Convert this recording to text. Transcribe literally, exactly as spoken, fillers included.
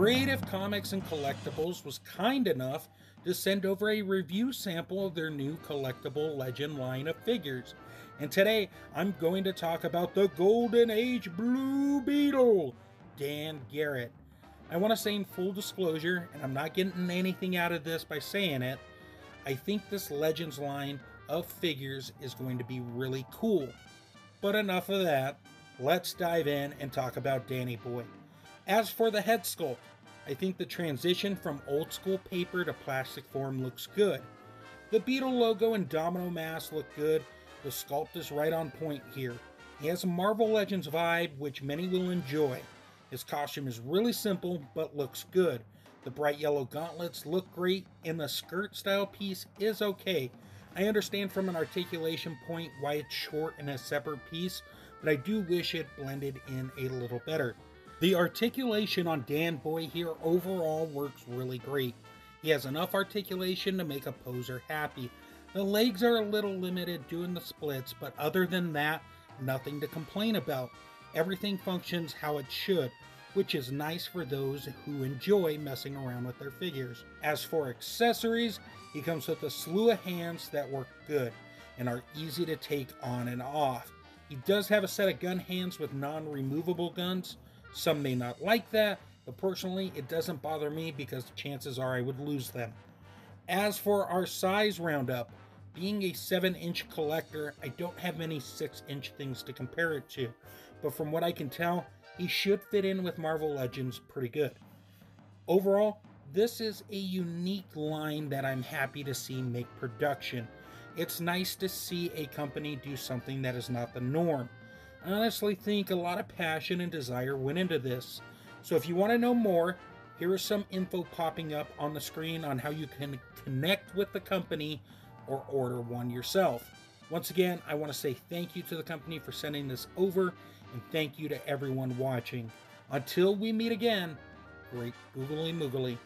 Creative Comics and Collectibles was kind enough to send over a review sample of their new collectible Legend line of figures. And today, I'm going to talk about the Golden Age Blue Beetle, Dan Garrett. I want to say in full disclosure, and I'm not getting anything out of this by saying it, I think this Legends line of figures is going to be really cool. But enough of that, let's dive in and talk about Danny Boy. As for the head sculpt, I think the transition from old school paper to plastic form looks good. The Beetle logo and domino mask look good. The sculpt is right on point here. He has a Marvel Legends vibe, which many will enjoy. His costume is really simple, but looks good. The bright yellow gauntlets look great, and the skirt style piece is okay. I understand from an articulation point why it's short and a separate piece, but I do wish it blended in a little better. The articulation on Dan Boy here overall works really great. He has enough articulation to make a poser happy. The legs are a little limited doing the splits, but other than that, nothing to complain about. Everything functions how it should, which is nice for those who enjoy messing around with their figures. As for accessories, he comes with a slew of hands that work good and are easy to take on and off. He does have a set of gun hands with non-removable guns. Some may not like that, but personally it doesn't bother me because chances are I would lose them. As for our size roundup, being a seven inch collector, I don't have many six inch things to compare it to, but from what I can tell, he should fit in with Marvel Legends pretty good. Overall, this is a unique line that I'm happy to see make production. It's nice to see a company do something that is not the norm. I honestly think a lot of passion and desire went into this. So if you want to know more, here is some info popping up on the screen on how you can connect with the company or order one yourself. Once again, I want to say thank you to the company for sending this over, and thank you to everyone watching. Until we meet again, great googly moogly.